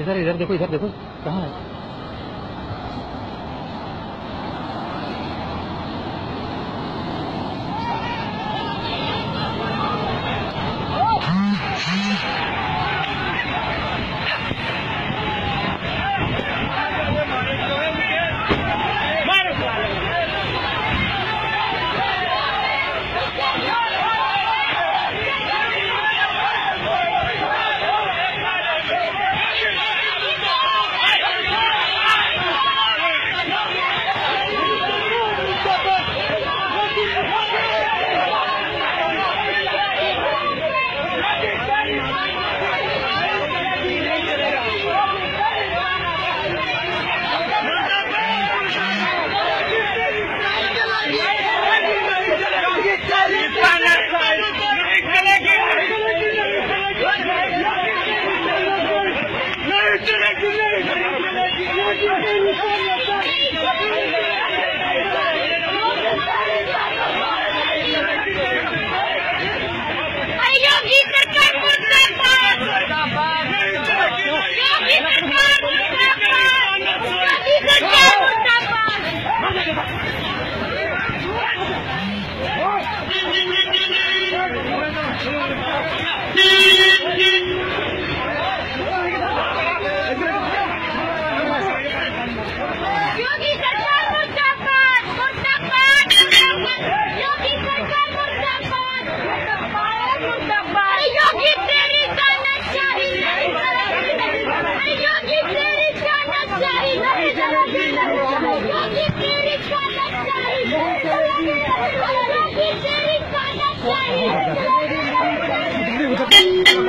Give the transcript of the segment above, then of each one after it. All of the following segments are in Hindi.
इधर देखो कहाँ है?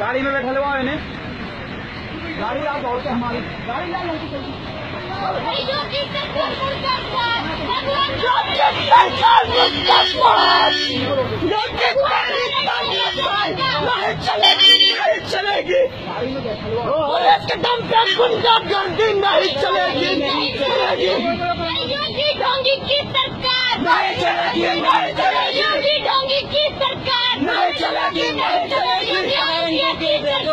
गाड़ी में बैठा लगा इन्हें गाड़ी आप दौड़ते हमारी गाड़ी लाल होती चलेगी गाड़ी में बैठा लगा दम पे गुंजाब गांधी नहीं चलेगी योगी ढोंगी की सरकार नहीं चलेगी योगी ढोंगी की सरकार नहीं चलेगी नहीं चलेगी।